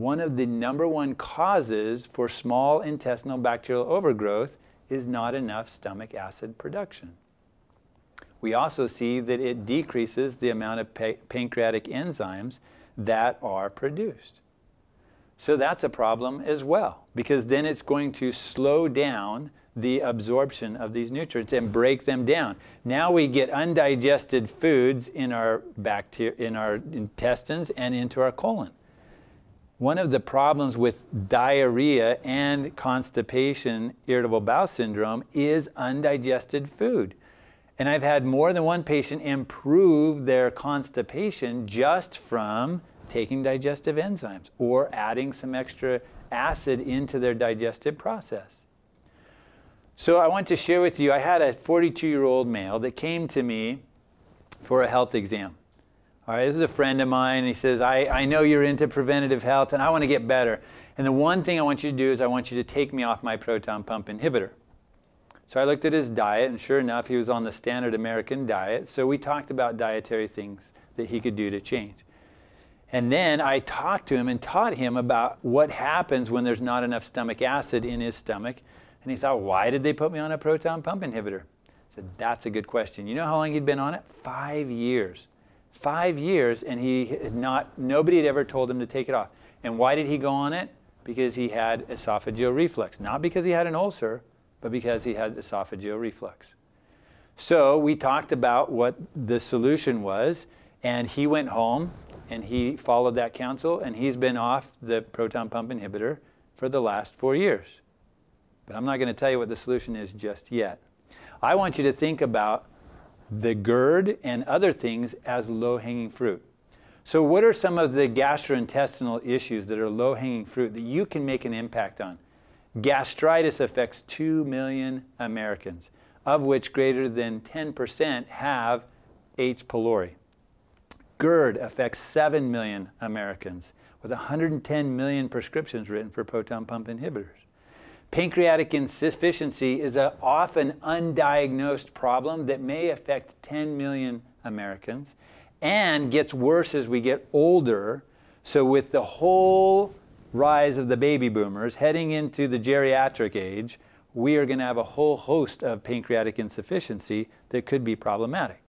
one of the #1 causes for small intestinal bacterial overgrowth is not enough stomach acid production. We also see that it decreases the amount of pancreatic enzymes that are produced. So that's a problem as well, because then it's going to slow down the absorption of these nutrients and break them down. Now we get undigested foods in our intestines and into our colon. One of the problems with diarrhea and constipation, irritable bowel syndrome, is undigested food. And I've had more than one patient improve their constipation just from taking digestive enzymes or adding some extra acid into their digestive process. So I want to share with you, I had a 42-year-old male that came to me for a health exam. All right, this is a friend of mine. He says, I know you're into preventative health and I want to get better. And the one thing I want you to do is I want you to take me off my proton pump inhibitor. So I looked at his diet, and sure enough, he was on the standard American diet. So we talked about dietary things that he could do to change. And then I talked to him and taught him about what happens when there's not enough stomach acid in his stomach. And he thought, why did they put me on a proton pump inhibitor? I said, that's a good question. You know how long he'd been on it? 5 years. 5 years, and he had nobody had ever told him to take it off. And why did he go on it? Because he had esophageal reflux. Not because he had an ulcer, but because he had esophageal reflux. So we talked about what the solution was, and he went home. And he followed that counsel, and he's been off the proton pump inhibitor for the last 4 years. But I'm not going to tell you what the solution is just yet. I want you to think about the GERD and other things as low-hanging fruit. So what are some of the gastrointestinal issues that are low-hanging fruit that you can make an impact on? Gastritis affects 2 million Americans, of which greater than 10% have H. pylori. GERD affects 7 million Americans, with 110 million prescriptions written for proton pump inhibitors. Pancreatic insufficiency is an often undiagnosed problem that may affect 10 million Americans and gets worse as we get older. So with the whole rise of the baby boomers heading into the geriatric age, we are going to have a whole host of pancreatic insufficiency that could be problematic.